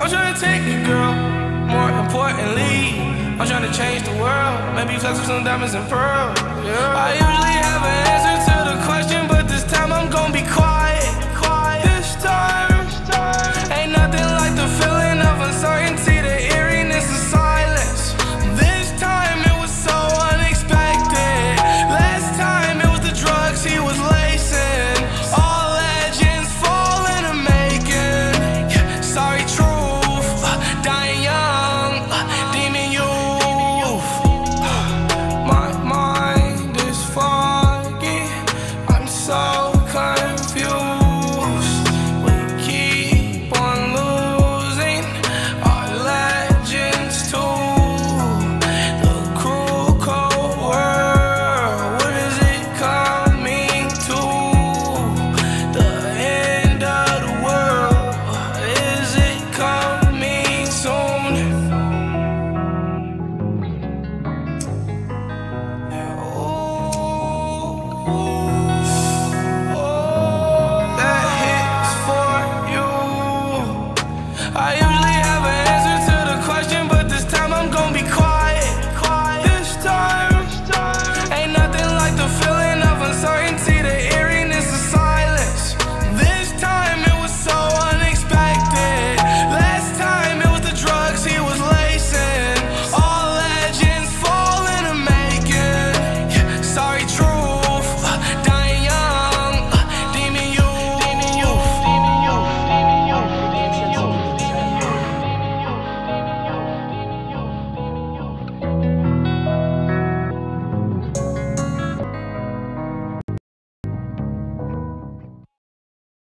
I'm tryna take you, girl. More importantly, I'm tryna change the world. Maybe flex with some diamonds and pearls. Yeah. I usually have an answer to the question, but this time I'm gon' be quiet. This time ain't nothing like the feeling of uncertainty, the eeriness of silence. This time it was so unexpected. Last time it was the drugs he was lacing. All legends fall in the making. Sorry, true. I